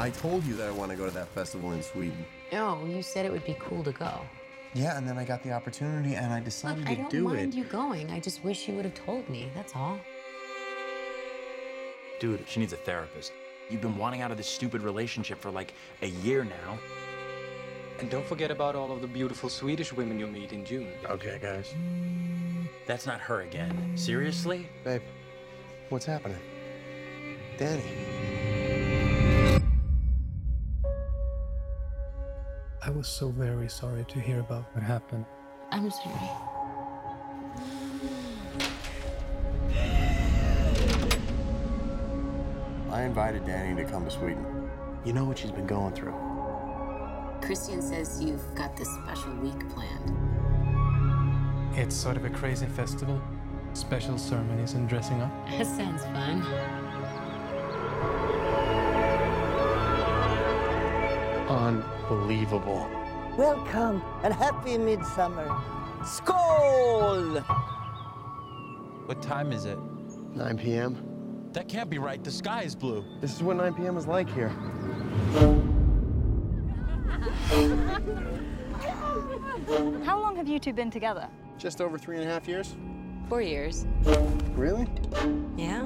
I told you that I want to go to that festival in Sweden. No, you said it would be cool to go. Yeah, and then I got the opportunity and I decided to do it. I don't mind you going. I just wish you would have told me, that's all. Dude, she needs a therapist. You've been wanting out of this stupid relationship for like a year now. And don't forget about all of the beautiful Swedish women you'll meet in June. Okay, guys. That's not her again. Seriously? Babe, what's happening? Danny. I was so very sorry to hear about what happened. I'm sorry. I invited Danny to come to Sweden. You know what she's been going through. Christian says you've got this special week planned. It's sort of a crazy festival. Special ceremonies and dressing up. That sounds fun. Unbelievable. Welcome and happy Midsummer. Skål! What time is it? 9 p.m. That can't be right. The sky is blue. This is what 9 p.m. is like here. How long have you two been together? Just over 3.5 years. 4 years. Really? Yeah.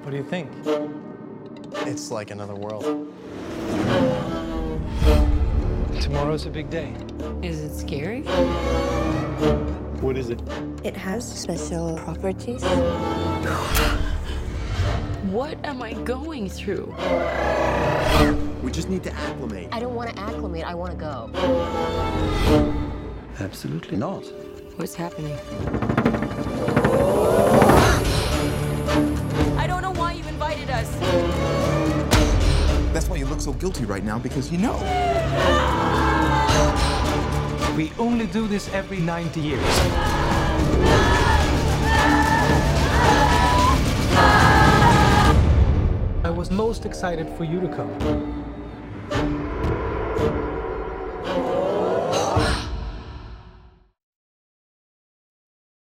What do you think? It's like another world. Tomorrow's a big day. Is it scary? What is it? It has special properties. What am I going through? We just need to acclimate. I don't want to acclimate. I want to go. Absolutely not. What's happening? I don't know why you invited us. That's why you look so guilty right now, because you know. We only do this every 90 years. I was most excited for you to come.